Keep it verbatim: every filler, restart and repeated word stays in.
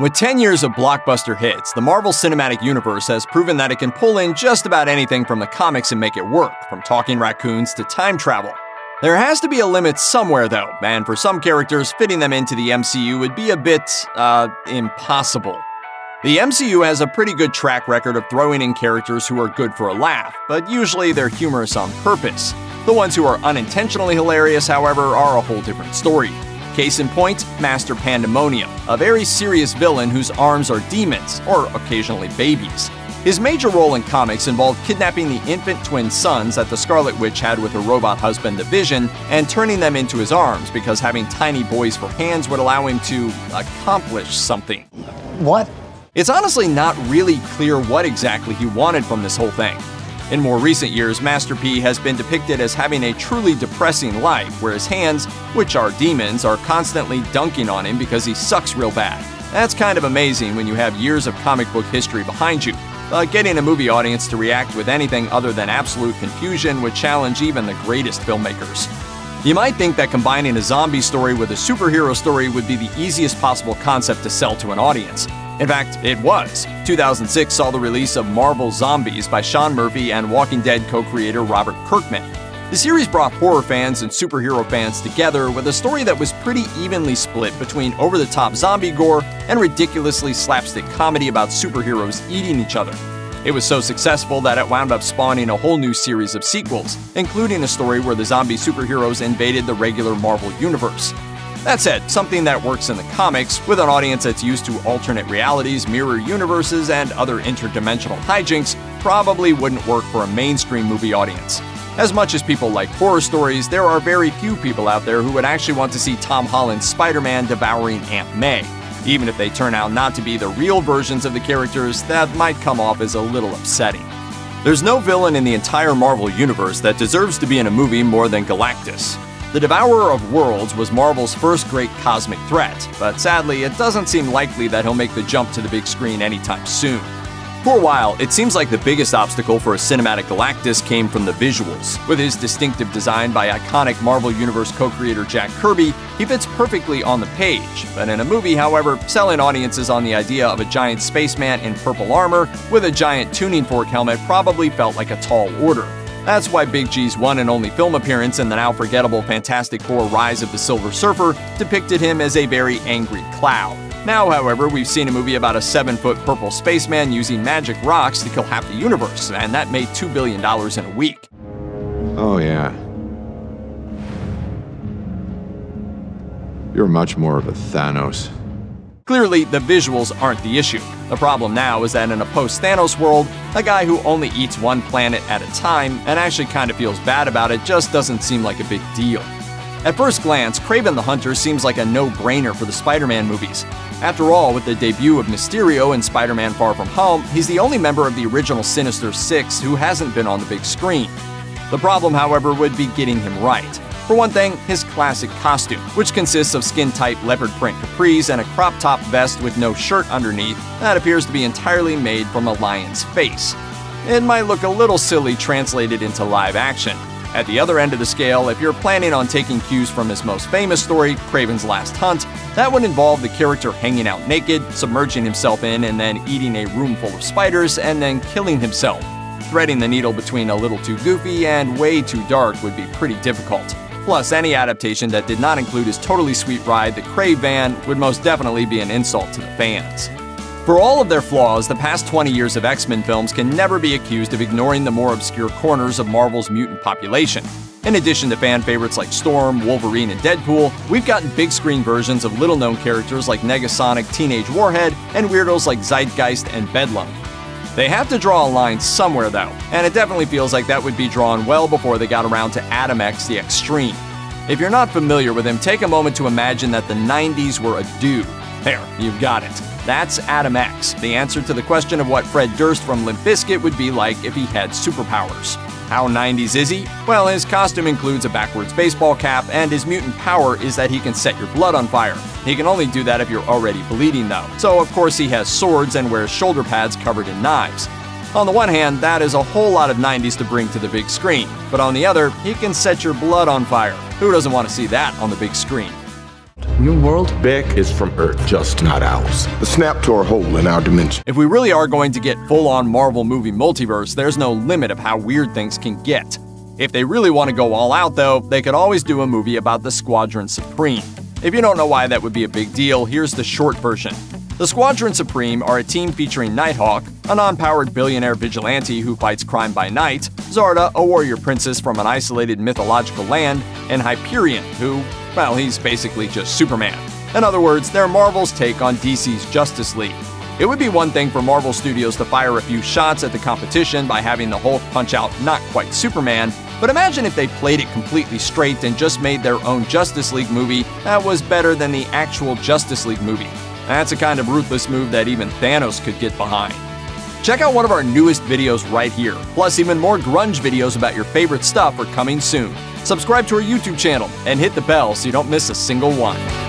With ten years of blockbuster hits, the Marvel Cinematic Universe has proven that it can pull in just about anything from the comics and make it work, from talking raccoons to time travel. There has to be a limit somewhere, though, and for some characters, fitting them into the M C U would be a bit, uh, impossible. The M C U has a pretty good track record of throwing in characters who are good for a laugh, but usually they're humorous on purpose. The ones who are unintentionally hilarious, however, are a whole different story. Case in point, Master Pandemonium, a very serious villain whose arms are demons, or occasionally babies. His major role in comics involved kidnapping the infant twin sons that the Scarlet Witch had with her robot husband, the Vision, and turning them into his arms because having tiny boys for hands would allow him to accomplish something. What? It's honestly not really clear what exactly he wanted from this whole thing. In more recent years, Master P has been depicted as having a truly depressing life, where his hands, which are demons, are constantly dunking on him because he sucks real bad. That's kind of amazing when you have years of comic book history behind you. But getting a movie audience to react with anything other than absolute confusion would challenge even the greatest filmmakers. You might think that combining a zombie story with a superhero story would be the easiest possible concept to sell to an audience. In fact, it was. two thousand six saw the release of Marvel Zombies by Sean Murphy and Walking Dead co-creator Robert Kirkman. The series brought horror fans and superhero fans together with a story that was pretty evenly split between over-the-top zombie gore and ridiculously slapstick comedy about superheroes eating each other. It was so successful that it wound up spawning a whole new series of sequels, including a story where the zombie superheroes invaded the regular Marvel universe. That said, something that works in the comics, with an audience that's used to alternate realities, mirror universes, and other interdimensional hijinks, probably wouldn't work for a mainstream movie audience. As much as people like horror stories, there are very few people out there who would actually want to see Tom Holland's Spider-Man devouring Aunt May, even if they turn out not to be the real versions of the characters. That might come off as a little upsetting. There's no villain in the entire Marvel universe that deserves to be in a movie more than Galactus. The Devourer of Worlds was Marvel's first great cosmic threat, but sadly, it doesn't seem likely that he'll make the jump to the big screen anytime soon. For a while, it seems like the biggest obstacle for a cinematic Galactus came from the visuals. With his distinctive design by iconic Marvel Universe co-creator Jack Kirby, he fits perfectly on the page. But in a movie, however, selling audiences on the idea of a giant spaceman in purple armor with a giant tuning fork helmet probably felt like a tall order. That's why Big G's one and only film appearance in the now forgettable Fantastic Four Rise of the Silver Surfer depicted him as a very angry clown. Now, however, we've seen a movie about a seven-foot purple spaceman using magic rocks to kill half the universe, and that made two billion dollars in a week. Oh, yeah. You're much more of a Thanos. Clearly, the visuals aren't the issue. The problem now is that in a post-Thanos world, a guy who only eats one planet at a time and actually kind of feels bad about it just doesn't seem like a big deal. At first glance, Kraven the Hunter seems like a no-brainer for the Spider-Man movies. After all, with the debut of Mysterio in Spider-Man Far From Home, he's the only member of the original Sinister Six who hasn't been on the big screen. The problem, however, would be getting him right. For one thing, his classic costume, which consists of skin-tight leopard print capris and a crop-top vest with no shirt underneath that appears to be entirely made from a lion's face. It might look a little silly translated into live action. At the other end of the scale, if you're planning on taking cues from his most famous story, Kraven's Last Hunt, that would involve the character hanging out naked, submerging himself in and then eating a room full of spiders, and then killing himself. Threading the needle between a little too goofy and way too dark would be pretty difficult. Plus, any adaptation that did not include his totally sweet ride, the Kraven, would most definitely be an insult to the fans. For all of their flaws, the past twenty years of X-Men films can never be accused of ignoring the more obscure corners of Marvel's mutant population. In addition to fan favorites like Storm, Wolverine, and Deadpool, we've gotten big-screen versions of little-known characters like Negasonic Teenage Warhead and weirdos like Zeitgeist and Bedlam. They have to draw a line somewhere, though, and it definitely feels like that would be drawn well before they got around to Adam X the Extreme. If you're not familiar with him, take a moment to imagine that the nineties were a dude. There, you've got it. That's Adam X, the answer to the question of what Fred Durst from Limp Bizkit would be like if he had superpowers. How nineties is he? Well, his costume includes a backwards baseball cap, and his mutant power is that he can set your blood on fire. He can only do that if you're already bleeding, though, so of course he has swords and wears shoulder pads covered in knives. On the one hand, that is a whole lot of nineties to bring to the big screen, but on the other, he can set your blood on fire. Who doesn't want to see that on the big screen? New world? Beck is from Earth, just not ours. A snap to our hole in our dimension. If we really are going to get full-on Marvel movie multiverse, there's no limit of how weird things can get. If they really want to go all out, though, they could always do a movie about the Squadron Supreme. If you don't know why that would be a big deal, here's the short version. The Squadron Supreme are a team featuring Nighthawk, a non-powered billionaire vigilante who fights crime by night, Zarda, a warrior princess from an isolated mythological land, and Hyperion, who, well, he's basically just Superman. In other words, they're Marvel's take on D C's Justice League. It would be one thing for Marvel Studios to fire a few shots at the competition by having the Hulk punch out not quite Superman, but imagine if they played it completely straight and just made their own Justice League movie that was better than the actual Justice League movie. That's a kind of ruthless move that even Thanos could get behind. Check out one of our newest videos right here. Plus, even more grunge videos about your favorite stuff are coming soon. Subscribe to our YouTube channel and hit the bell so you don't miss a single one.